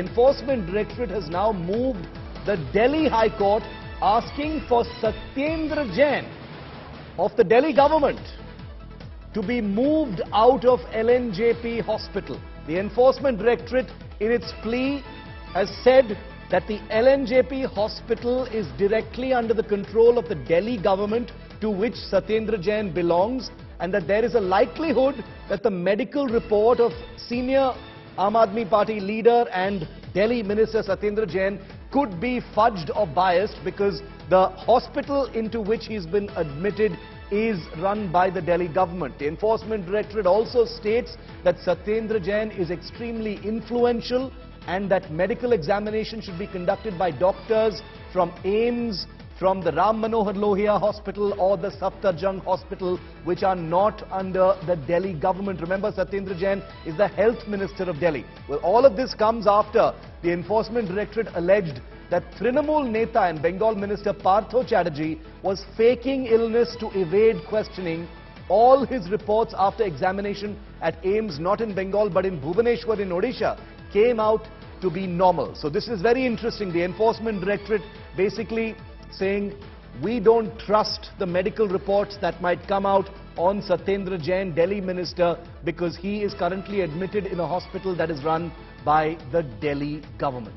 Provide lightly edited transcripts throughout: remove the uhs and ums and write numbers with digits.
the Enforcement Directorate has now moved the Delhi High Court asking for Satyendra Jain of the Delhi government to be moved out of LNJP hospital. The Enforcement Directorate in its plea has said that the LNJP hospital is directly under the control of the Delhi government, to which Satyendra Jain belongs, and that there is a likelihood that the medical report of senior Aam Aadmi Party leader and Delhi Minister Satyendra Jain could be fudged or biased because the hospital into which he's been admitted is run by the Delhi government. The Enforcement Directorate also states that Satyendra Jain is extremely influential and that medical examination should be conducted by doctors from AIIMS, from the Ram Manohar Lohia Hospital or the Safdarjung Hospital, which are not under the Delhi government. Remember, Satyendra Jain is the health minister of Delhi. Well, all of this comes after the Enforcement Directorate alleged that Trinamool Neta and Bengal Minister Partho Chatterjee was faking illness to evade questioning. All his reports after examination at AIIMS, not in Bengal but in Bhubaneswar in Odisha, came out to be normal. So this is very interesting. The Enforcement Directorate basically saying we don't trust the medical reports that might come out on Satyendra Jain, Delhi minister, because he is currently admitted in a hospital that is run by the Delhi government.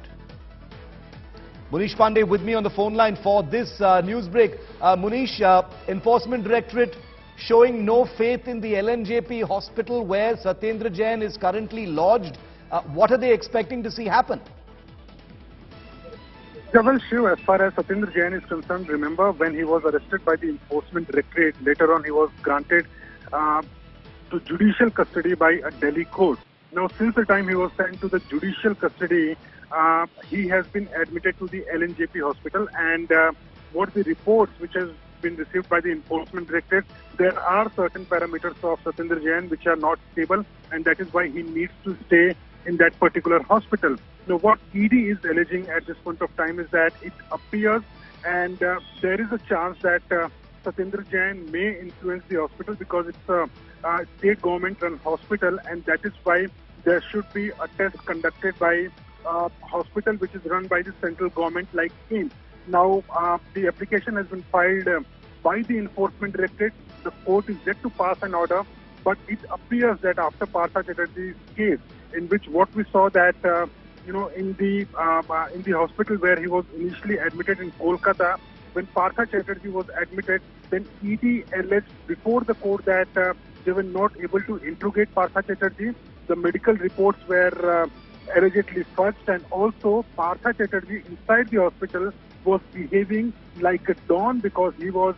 Munish Pandey with me on the phone line for this news break. Munish, Enforcement Directorate showing no faith in the LNJP hospital where Satyendra Jain is currently lodged. What are they expecting to see happen? Well, Shiv, as far as Satyendra Jain is concerned, remember when he was arrested by the Enforcement Directorate, later on he was granted to judicial custody by a Delhi court. Now, since the time he was sent to the judicial custody, he has been admitted to the LNJP hospital, and what the reports which has been received by the Enforcement Directorate, there are certain parameters of Satyendra Jain which are not stable, and that is why he needs to stay in that particular hospital. Now, what ED is alleging at this point of time is that it appears and there is a chance that Satyendra Jain may influence the hospital because it's a state government-run hospital, and that is why there should be a test conducted by a hospital which is run by the central government like AIIMS. Now, the application has been filed by the Enforcement Directorate. The court is yet to pass an order, but it appears that after Partho Chatterjee's case, in which what we saw that in the hospital where he was initially admitted in Kolkata, when Partho Chatterjee was admitted, then ED alleged before the court that they were not able to interrogate Partho Chatterjee. The medical reports were allegedly fudged, and also Partho Chatterjee inside the hospital was behaving like a don because he was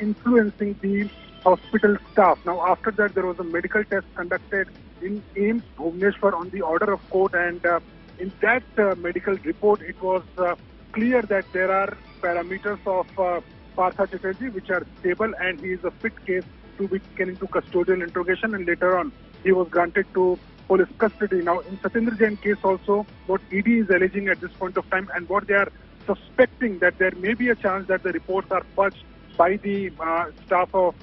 influencing the hospital staff. Now, after that, there was a medical test conducted in AIIMS, Bhubaneswar, on the order of court, and in that medical report, it was clear that there are parameters of Partho Chatterjee which are stable, and he is a fit case to be taken into custodial interrogation, and later on, he was granted to police custody. Now, in Satyendra Jain case also, what ED is alleging at this point of time, and what they are suspecting, that there may be a chance that the reports are fudged by the staff of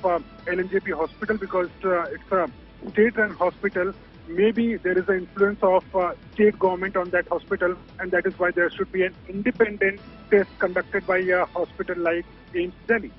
LNJP hospital because it's a state-run hospital. Maybe there is an influence of state government on that hospital, and that is why there should be an independent test conducted by a hospital like AIIMS Delhi.